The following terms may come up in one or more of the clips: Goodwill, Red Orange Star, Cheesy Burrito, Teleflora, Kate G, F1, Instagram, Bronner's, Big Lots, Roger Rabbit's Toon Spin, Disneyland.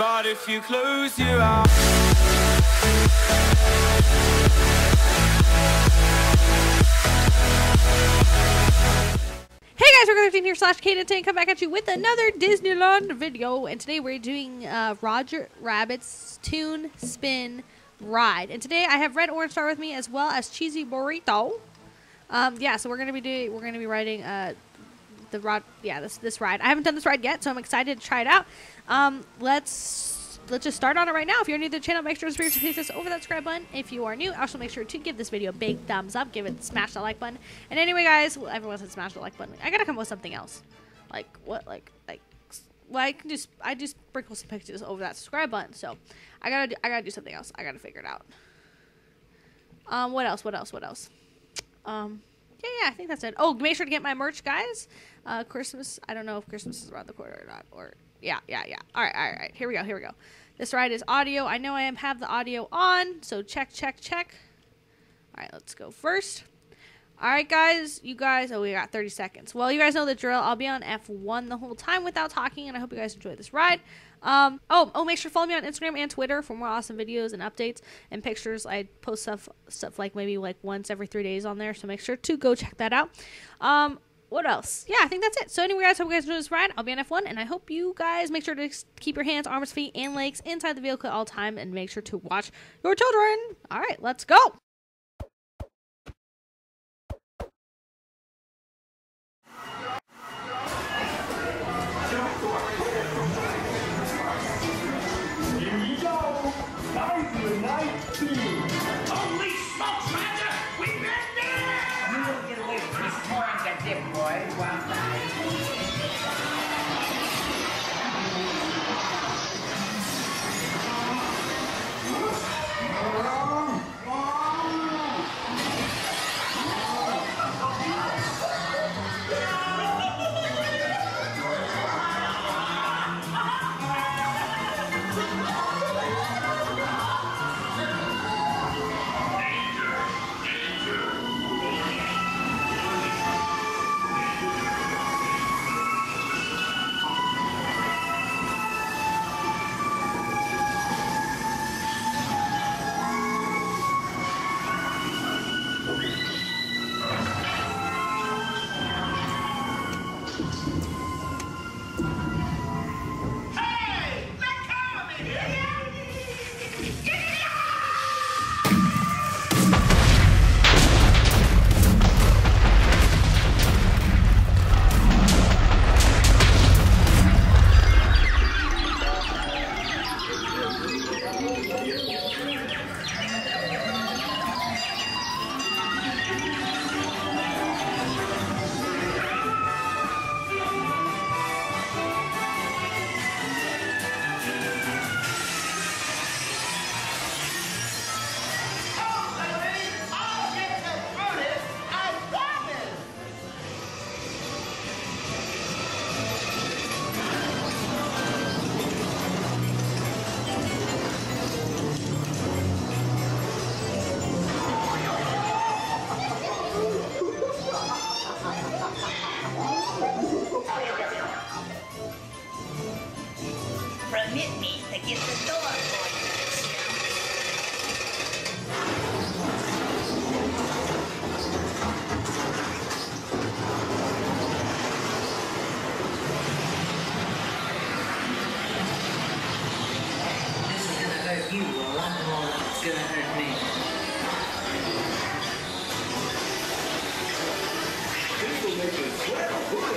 But if you close your eyes. Hey guys, we're going to here /Kate and come back at you with another Disneyland video. And today we're doing Roger Rabbit's Toon Spin ride. And today I have Red Orange Star with me as well as Cheesy Burrito. Yeah, so we're going to be riding this ride. I haven't done this ride yet, so I'm excited to try it out. Let's just start on it right now. If you're new to the channel, make sure to subscribe us over that subscribe button. If you are new, also make sure to give this video a big thumbs up, smash that like button. And anyway, guys, well, everyone said smash the like button. I gotta come up with something else. Like what? Well, I just sprinkle some pictures over that subscribe button. So I gotta do something else. I gotta figure it out. What else? Yeah, I think that's it. Oh, make sure to get my merch, guys. Christmas. I don't know if Christmas is around the corner or not. Or yeah. All right. Here we go. This ride is audio. I know I have the audio on, so check. All right, let's go first. All right, guys. You guys. Oh, we got 30 seconds. Well, you guys know the drill. I'll be on F1 the whole time without talking, and I hope you guys enjoy this ride. Make sure to follow me on Instagram and Twitter for more awesome videos and updates and pictures. I post stuff like maybe like once every 3 days on there, so make sure to go check that out. What else? Yeah, I think that's it. So anyway, guys, hope you guys enjoy this ride. I'll be on F1, and I hope you guys make sure to keep your hands, arms, feet, and legs inside the vehicle at all time, and make sure to watch your children. All right, let's go. Permit me to get the door for you. This is gonna hurt you a lot more than it's gonna hurt me. This will make it swell good.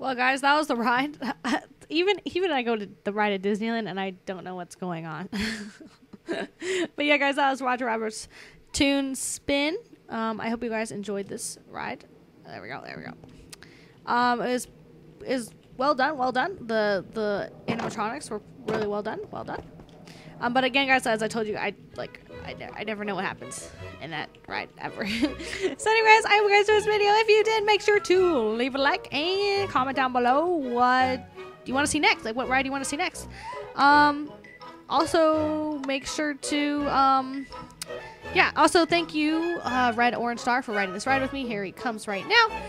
Well, guys, that was the ride. Even I go to the ride at Disneyland and I don't know what's going on. But yeah, guys, that was Roger Rabbit's Toon Spin. I hope you guys enjoyed this ride. There we go. It was well done. The animatronics were really well done. But again, guys, as I told you, I never know what happens in that ride ever. So anyways, I hope you guys enjoyed this video. If you did, make sure to leave a like and comment down below what you want to see next. Like, what ride you want to see next. Also, make sure to, yeah, also thank you, Red Orange Star, for riding this ride with me. Here he comes right now.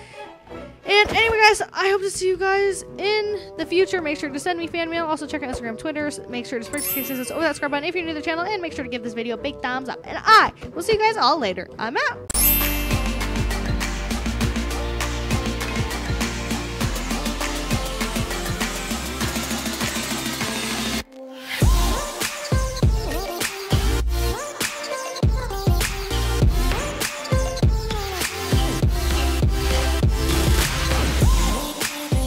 And anyway, guys, I hope to see you guys in the future. Make sure to send me fan mail. Also, check out Instagram, Twitter. Make sure to subscribe button if you're new to the channel. And make sure to give this video a big thumbs up. And I will see you guys all later. I'm out.